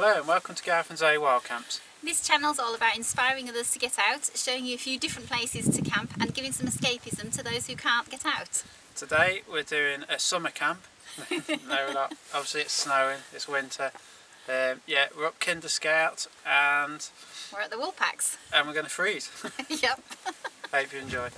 Hello and welcome to Gareth and Zoe Wildcamps. This channel is all about inspiring others to get out, showing you a few different places to camp and giving some escapism to those who can't get out. Today we're doing a summer camp. No, we're not. Obviously it's snowing, it's winter. Yeah, we're up Kinder Scout and... we're at the Woolpacks. And we're going to freeze. Yep. Hope you enjoy.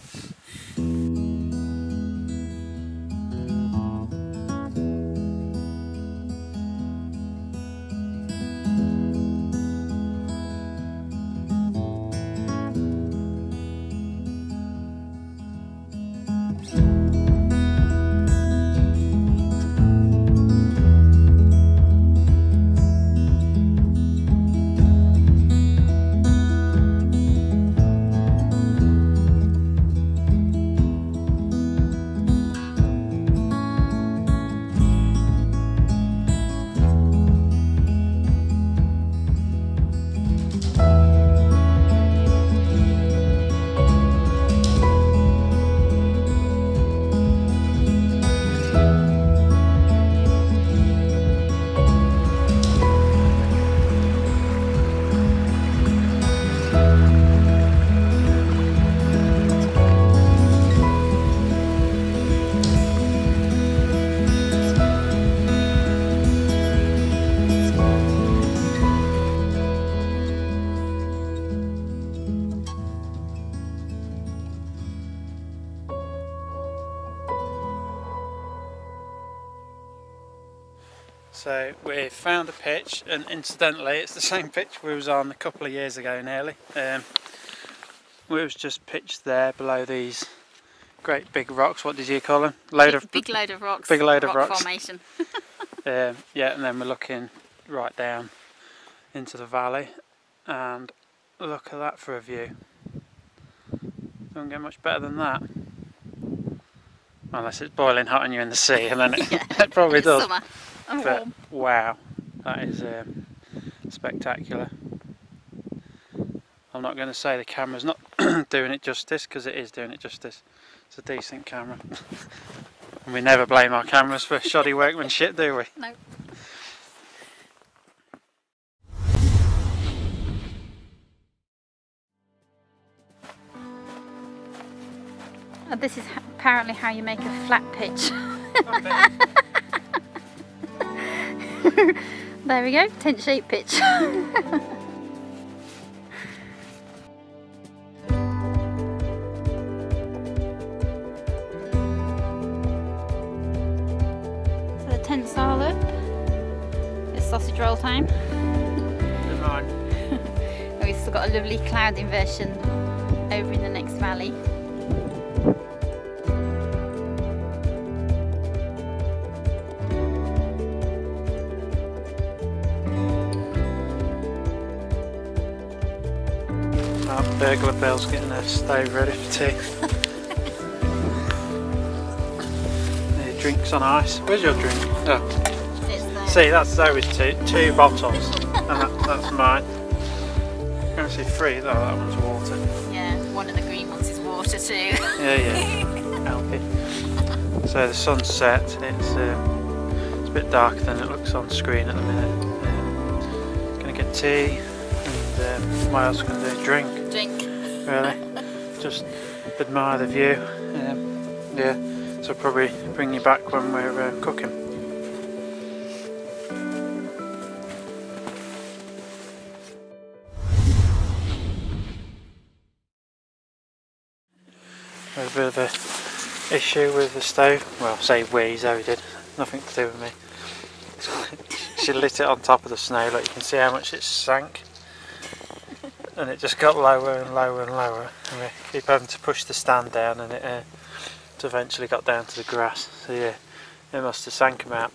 So we found a pitch, and incidentally it's the same pitch we was on a couple of years ago nearly. We was just pitched there below these great big rocks. What did you call them? Big load of rocks. Big load of rocks. Formation. Yeah, and then we're looking right down into the valley, and look at that for a view. Don't get much better than that. Unless it's boiling hot and you're in the sea, and then it, it probably does. Summer. But wow, that is spectacular. I'm not going to say the camera's not doing it justice, because it is doing it justice. It's a decent camera. And we never blame our cameras for shoddy workmanship, do we? No. Oh, this is apparently how you make a flat pitch. There we go, tent shape pitch. So the tent's all up. It's sausage roll time. Good morning. We've still got a lovely cloud inversion over in the next valley. Burglar Bell's getting her stove ready for tea. Drinks on ice. Where's your drink? Oh. It's there. See, that's Zoe's two bottles, and that's mine. Actually, three. Oh, that one's water. Yeah, one of the green ones is water too. Yeah. Healthy. So the sun's set. It's a bit darker than it looks on screen at the minute. Gonna get tea. What else can do? Drink. Really, just admire the view. Yeah, so probably bring you back when we're cooking. I had a bit of an issue with the stove. Well, say we, Zoe did. Nothing to do with me. She lit it on top of the snow. Look, you can see how much it sank. And it just got lower and lower and lower, and we keep having to push the stand down, and it eventually got down to the grass. So yeah, it must have sank about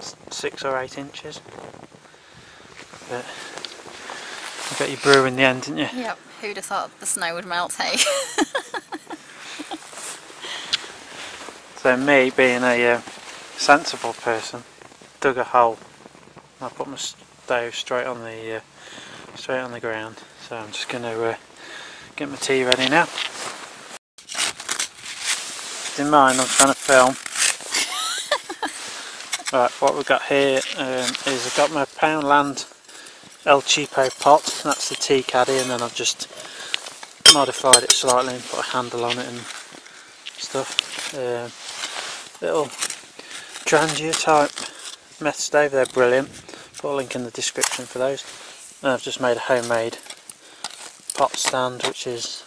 6 or 8 inches. But you got your brew in the end, didn't you? Yep, who'd have thought the snow would melt, hey? So me, being a sensible person, dug a hole, and I put my stove straight on the ground. So I'm just going to get my tea ready now. In mind, I'm trying to film. Right, what we've got here is I've got my Poundland El Cheapo pot, that's the tea caddy, and then I've just modified it slightly and put a handle on it and stuff. Little Trangia type meth stove, they're brilliant. Put a link in the description for those. And I've just made a homemade pot stand, which is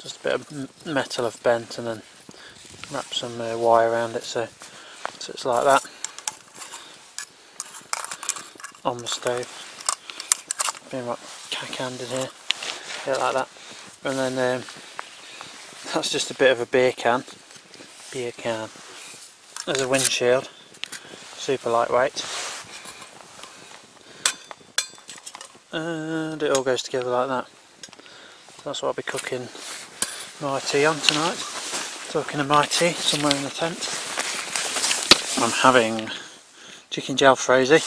just a bit of metal I've bent and then wrap some wire around it, so it's like that on the stove. Being like cack-handed here, a bit like that. And then that's just a bit of a beer can. There's a windshield, super lightweight, and it all goes together like that. So that's what I'll be cooking my tea on tonight. Talking of my tea, somewhere in the tent, I'm having chicken jalfrezi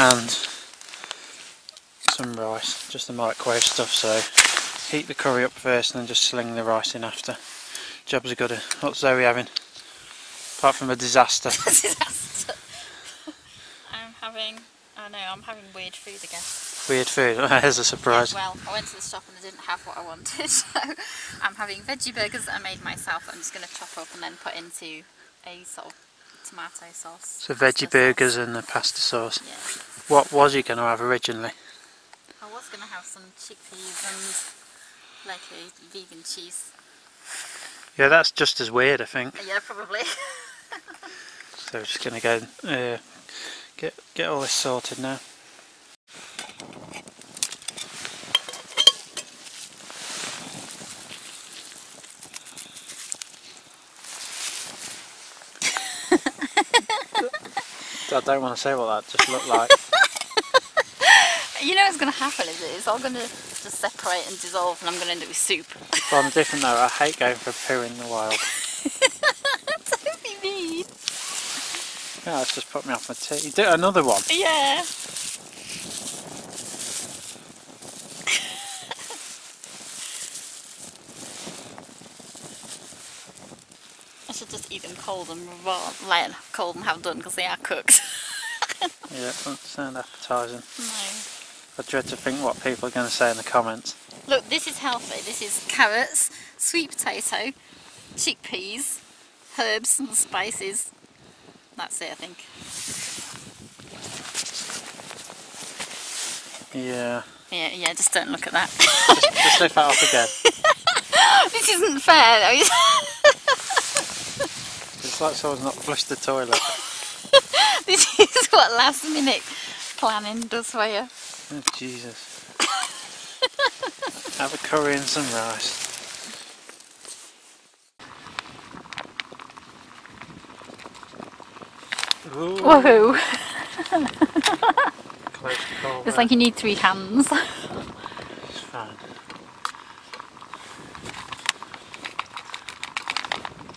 and some rice, just the microwave stuff, so heat the curry up first and then just sling the rice in after. Jobs are good. What's Zoe having? Apart from a disaster. I'm having weird food again. Weird food? Here's a surprise. Well, I went to the shop and I didn't have what I wanted, so I'm having veggie burgers that I made myself that I'm just going to chop up and then put into a sort of tomato sauce. So veggie burgers and the pasta sauce. Yeah. What was you going to have originally? I was going to have some chickpeas and like a vegan cheese. Yeah, that's just as weird, I think. Yeah, probably. So we're just going to go get all this sorted now. I don't want to say what that just looked like. You know what's going to happen, is it? It's all going to just separate and dissolve and I'm going to end up with soup. Well, I'm different though, I hate going for a poo in the wild. Don't be mean. Yeah, that's just put me off my tea. You do another one? Yeah. I should just eat them cold and raw, like cold and have done, because they are cooked. Yeah, it doesn't sound appetising. No. I dread to think what people are going to say in the comments. Look, this is healthy. This is carrots, sweet potato, chickpeas, herbs and spices. That's it, I think. Yeah. Yeah, just don't look at that. Just lift that off again. This isn't fair. It's like someone's not flushed the toilet. This is what last minute planning does for you. Oh, Jesus. Have a curry and some rice. Ooh. Whoa! Close call. It's like you need three hands. It's fine.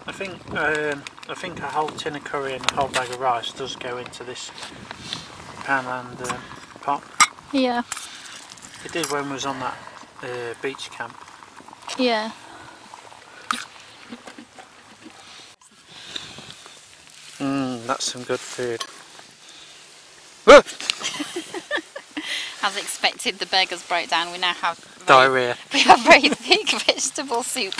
I think a whole tin of curry and a whole bag of rice does go into this Poundland pot. Yeah. It did when we was on that beach camp. Yeah. That's some good food. As expected, the burgers broke down. We now have diarrhea. We have very big vegetable soup.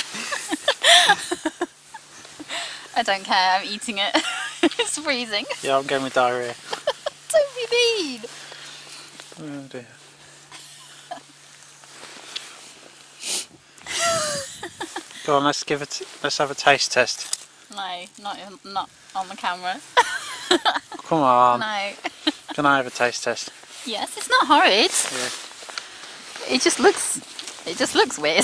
I don't care, I'm eating it. It's freezing. Yeah, I'm going with diarrhea. Don't be mean. Oh dear. Go on, let's have a taste test. No, not on the camera. Come on. No. Can I have a taste test? Yes, it's not horrid. Yeah. It just looks weird.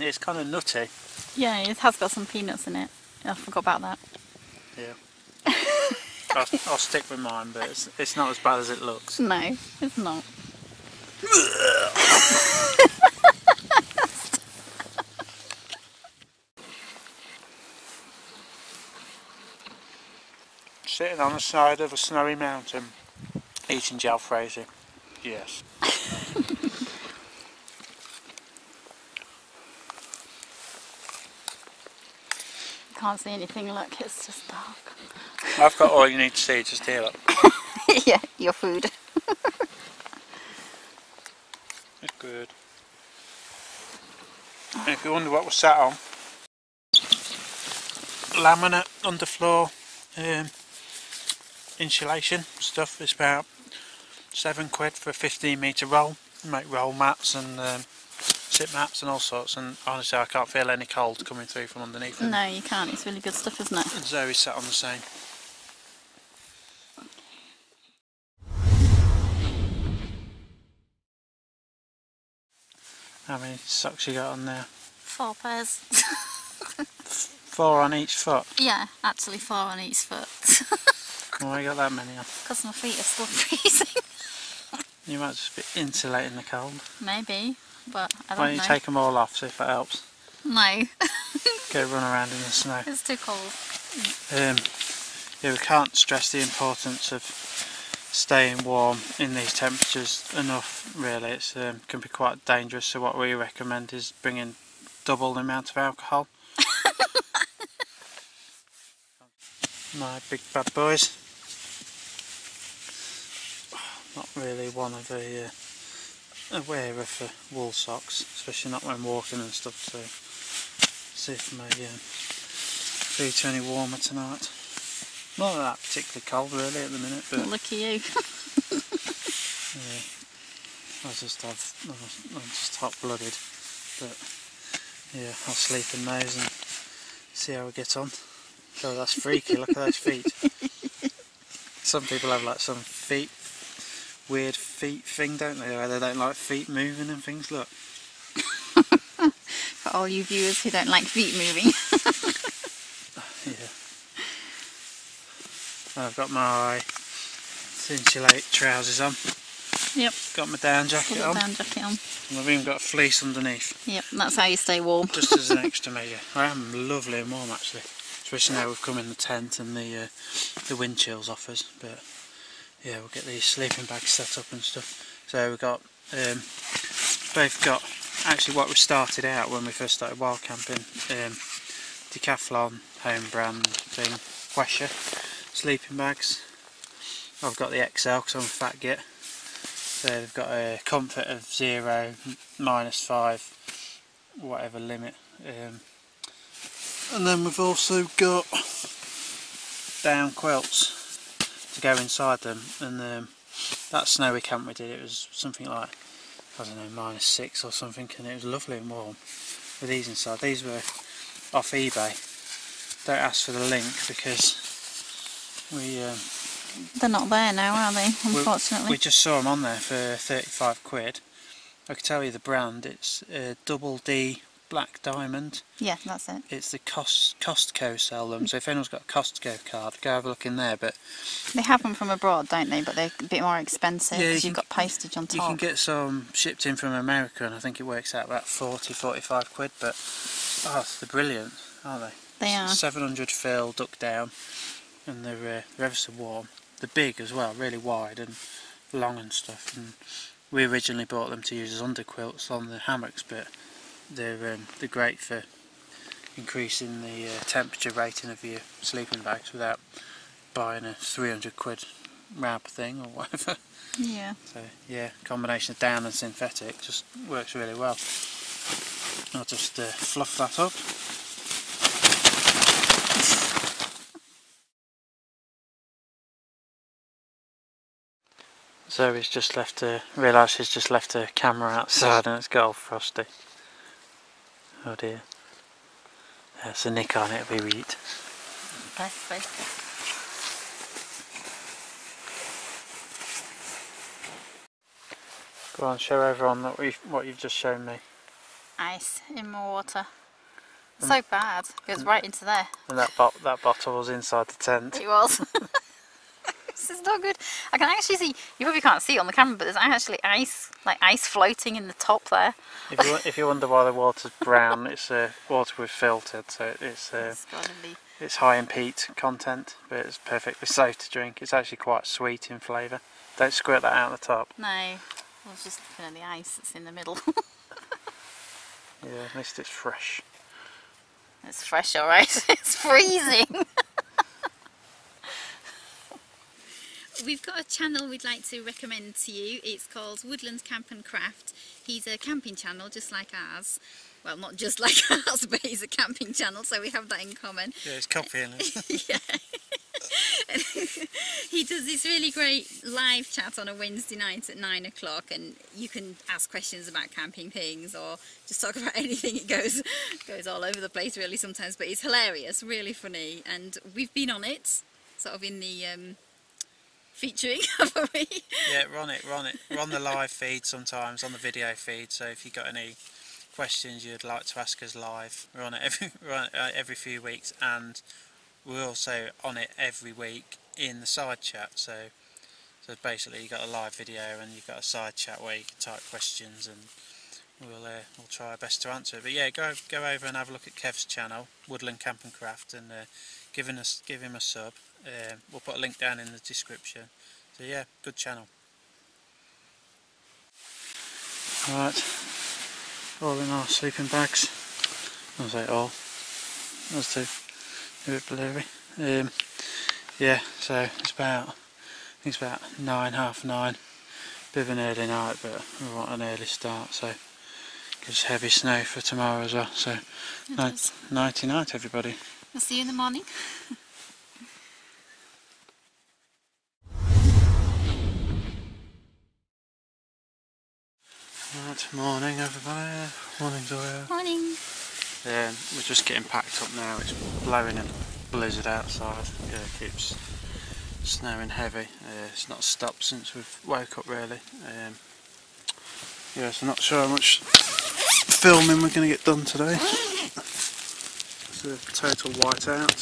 It's kind of nutty. Yeah, it has got some peanuts in it. I forgot about that. Yeah. I'll stick with mine, but it's not as bad as it looks. No, it's not. Sitting on the side of a snowy mountain, eating jalfrezi. Yes. can't see anything, look, it's just dark. I've got all you need to see, just here, look. Yeah, your food. It's good. And if you wonder what was sat on, laminate underfloor insulation stuff is about £7 for a 15-metre roll. You make roll mats and sit mats and all sorts, and honestly I can't feel any cold coming through from underneath them. No, you can't, it's really good stuff, isn't it? And Zoe's sat on the same. How many socks you got on there? 4 pairs. 4 on each foot? Yeah, actually 4 on each foot. Why you got that many on? Because my feet are still freezing. You might just be insulating the cold. Maybe, but I don't know. Why don't you take them all off, see if that helps? No. Go run around in the snow. It's too cold. Yeah, we can't stress the importance of staying warm in these temperatures enough, really. It's can be quite dangerous, so what we recommend is bringing double the amount of alcohol. My big bad boys. Not really one of the aware of the wool socks, especially not when walking and stuff, so see if my feet are any warmer tonight. Not that particularly cold really at the minute, but lucky you. Yeah, I'm just hot blooded, but yeah, I'll sleep in those and see how we get on. Oh, that's freaky, look at those feet. Some people have like some feet, weird feet thing, don't they, where they don't like feet moving and things, look. For all you viewers who don't like feet moving. Yeah. I've got my insulate trousers on. Yep. Got my down jacket on. And I've even got a fleece underneath. Yep, that's how you stay warm. Just as an extra measure. I am lovely and warm actually. Especially now we've come in the tent and the wind chills off us, but yeah, we'll get these sleeping bags set up and stuff. So we've got both got actually what we started out when we first started wild camping, Decathlon home brand thing, Quasher sleeping bags. I've got the XL because I'm a fat git. So they've got a comfort of 0, -5, whatever limit. And then we've also got down quilts to go inside them, and that snowy camp we did, it was something like, I don't know, -6 or something, and it was lovely and warm with these inside. These were off eBay. Don't ask for the link because we... they're not there now, are they, unfortunately? We just saw them on there for £35. I can tell you the brand, it's Double D Black Diamond. Yeah, that's it. It's the Costco sell them, so if anyone's got a Costco card, go have a look in there. But they have them from abroad, don't they? But they're a bit more expensive because you've got postage on top. You can get some shipped in from America, and I think it works out about 40, 45 quid. But oh, they're brilliant, aren't they? They are. 700 fill, duck down, and they're ever so warm. They're big as well, really wide and long and stuff. And we originally bought them to use as underquilts on the hammocks, but they're great for increasing the temperature rating of your sleeping bags without buying a £300 wrap thing or whatever. Yeah. So yeah, combination of down and synthetic just works really well. I'll just fluff that up. Zoe's just left realised she's just left her camera outside and it's got all frosty. Oh dear. There's a nick on it, we eat. Perfect. Go on, show everyone what you've just shown me. Ice in my water. So bad, it goes right into there. And that bottle was inside the tent. It was. This is not good. I can actually see, you probably can't see it on the camera, but there's actually ice, like ice floating in the top there. If you wonder why the water's brown, it's water we've filtered, so it's high in peat content, but it's perfectly safe to drink. It's actually quite sweet in flavour. Don't squirt that out the top. No, I was just looking at the ice that's in the middle. Yeah, at least it's fresh. It's fresh, all right. It's freezing. We've got a channel we'd like to recommend to you. It's called Woodland Camp and Craft. He's a camping channel just like ours. Well, not just like ours, but he's a camping channel, so we have that in common. Yeah, it's comfy, isn't it? Yeah. He does this really great live chat on a Wednesday night at 9 o'clock, and you can ask questions about camping things or just talk about anything. It goes all over the place really sometimes, but it's hilarious, really funny, and we've been on it, sort of in the featuring, haven't we? Yeah, we're on it. We're on the live feed sometimes, on the video feed, so if you've got any questions you'd like to ask us live, we're on it every few weeks, and we're also on it every week in the side chat. So basically you've got a live video and you've got a side chat where you can type questions, and we'll try our best to answer it. But yeah, go over and have a look at Kev's channel, Woodland Camp and Craft, and give him a sub. We'll put a link down in the description. So yeah, good channel. Alright, all in our sleeping bags. I'll say all. Those two. A bit blurry. Yeah, so I think it's about 9, half 9. Bit of an early night, but we want an early start, so gives heavy snow for tomorrow as well. So nighty night everybody. I'll see you in the morning. Right, morning everybody. Morning Zoya. Morning. We're just getting packed up now. It's blowing a blizzard outside. Yeah, it keeps snowing heavy. It's not stopped since we've woke up really. Yeah, so not sure how much filming we're going to get done today. It's a total whiteout.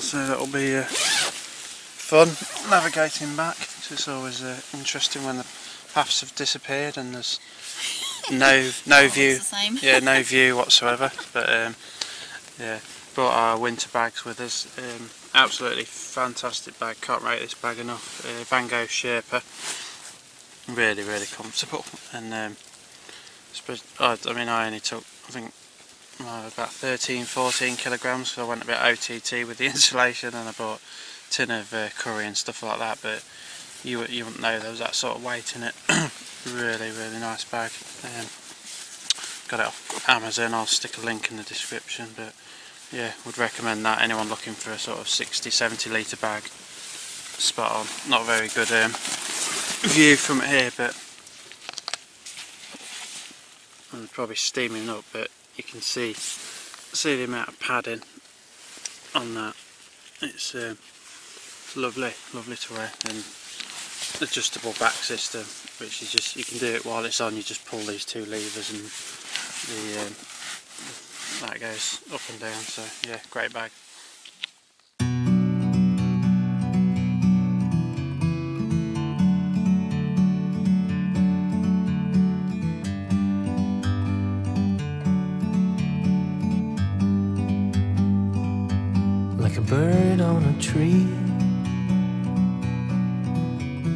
So that'll be fun navigating back. It's always interesting when the paths have disappeared and there's no view. Yeah, no view whatsoever. But yeah, brought our winter bags with us. Absolutely fantastic bag. Can't rate this bag enough. Vango Sherpa. Really, really comfortable. And I only took, I think, about 13-14 kilograms. So I went a bit OTT with the insulation, and I bought a tin of curry and stuff like that. But you wouldn't know there was that sort of weight in it. Really, really nice bag. Got it off Amazon. I'll stick a link in the description, but yeah, would recommend that. Anyone looking for a sort of 60-70 litre bag, spot on. Not very good view from here, but I'm probably steaming up, but you can see the amount of padding on that. It's lovely to wear, and adjustable back system, which is just, you can do it while it's on. You just pull these two levers and that goes up and down. So yeah, great bag. Like a bird on a tree,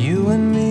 you and me.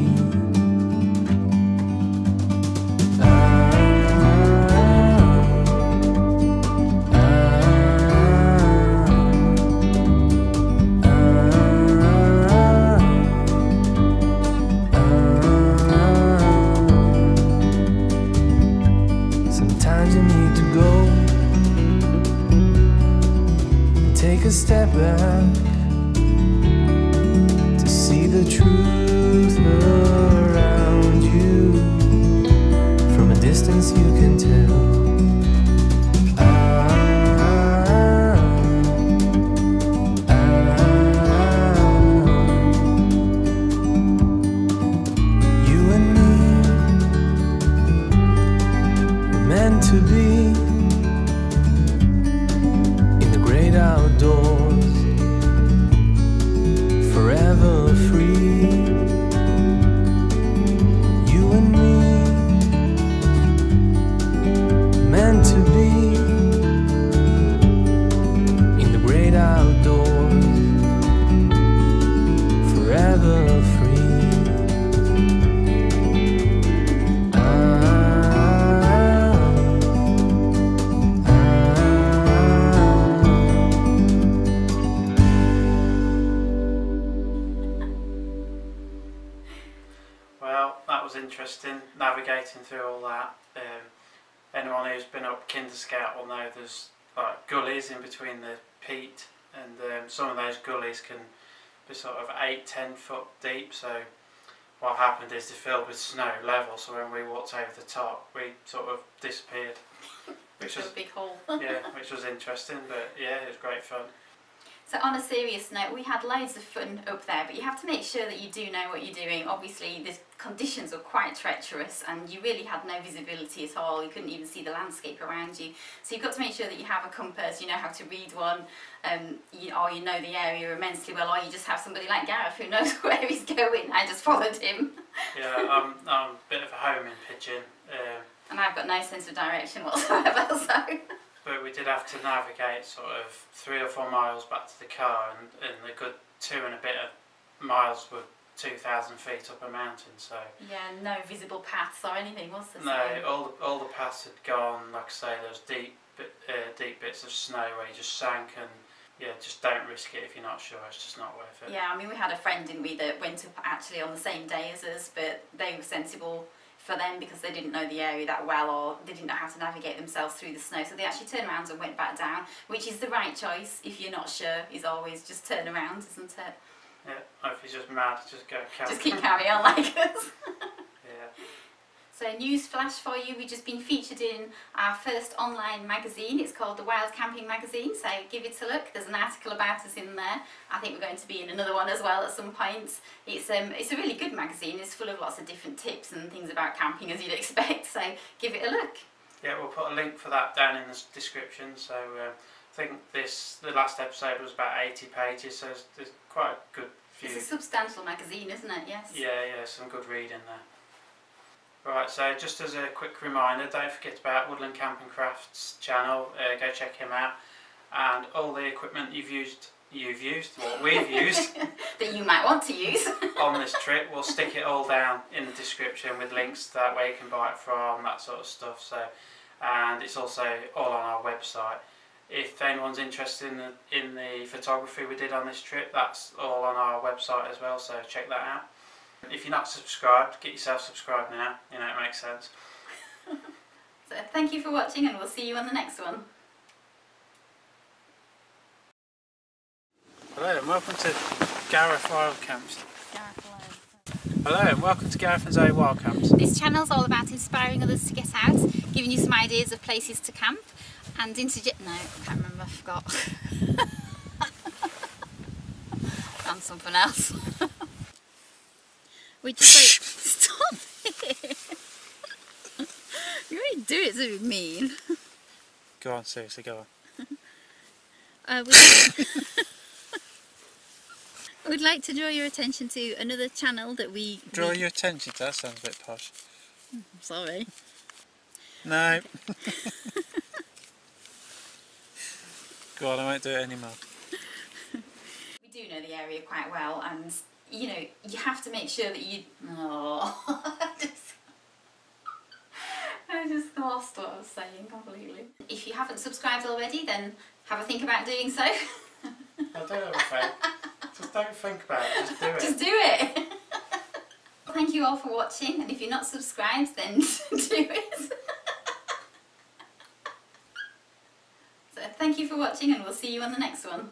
Step back to see the truth around you. From a distance you can tell. Interesting navigating through all that. Anyone who's been up Kinder Scout will know there's like gullies in between the peat, and some of those gullies can be sort of 8-10 foot deep. So what happened is they filled with snow level, so when we walked over the top we sort of disappeared, which was a big hole. Yeah, which was interesting, but yeah, it was great fun. So on a serious note, we had loads of fun up there, but you have to make sure that you do know what you're doing. Obviously the conditions were quite treacherous and you really had no visibility at all. You couldn't even see the landscape around you. So you've got to make sure that you have a compass, you know how to read one, or you know the area immensely well, or you just have somebody like Gareth who knows where he's going. I just followed him. Yeah, I'm a bit of a homing pigeon. And I've got no sense of direction whatsoever, so... But we did have to navigate sort of 3 or 4 miles back to the car, and a good 2 and a bit miles were 2,000 feet up a mountain, so... Yeah, no visible paths or anything, was there? No, all the paths had gone. Like I say, there was deep bits of snow where you just sank, and yeah, just don't risk it if you're not sure, it's just not worth it. Yeah, I mean, we had a friend, didn't we, that went up actually on the same day as us, but they were sensible for them because they didn't know the area that well, or they didn't know how to navigate themselves through the snow, so they actually turned around and went back down, which is the right choice if you're not sure, is always just turn around, isn't it? Yeah, or if you're just mad, just go carry on. Just keep carrying on like us. Yeah. So news flash for you, we've just been featured in our first online magazine. It's called The Wild Camping Magazine, so give it a look. There's an article about us in there. I think we're going to be in another one as well at some point. It's a really good magazine. It's full of lots of different tips and things about camping, as you'd expect, so give it a look. Yeah, we'll put a link for that down in the description. So I think the last episode was about 80 pages, so there's quite a good few. It's a substantial magazine, isn't it? Yes. Yeah, some good reading there. Right, so just as a quick reminder, don't forget about Woodland Camp and Craft's channel, go check him out, and all the equipment you've used, what we've used, that you might want to use on this trip, we'll stick it all down in the description with links, that way you can buy it from, that sort of stuff. So, and it's also all on our website. If anyone's interested in the photography we did on this trip, that's all on our website as well, so check that out. If you're not subscribed, get yourself subscribed now, you know, it makes sense. So thank you for watching, and we'll see you on the next one. Hello and welcome to Gareth Wildcamps. Hello and welcome to Gareth and Zoe Wildcamps. This channel's all about inspiring others to get out, giving you some ideas of places to camp, and no, I can't remember, I forgot. Found something else. We just like, stop it! You already do it so mean. Go on, seriously, go on. We'd like to draw your attention to another channel that we... Draw your attention to? That sounds a bit posh. I'm sorry. No. Okay. Go on, I won't do it anymore. We do know the area quite well, and... You know, you have to make sure that you... Oh, I just lost what I was saying completely. If you haven't subscribed already, then have a think about doing so. Well, don't have a think. Just don't think about it, just do it. Just do it. Well, thank you all for watching, and if you're not subscribed, then do it. So thank you for watching, and we'll see you on the next one.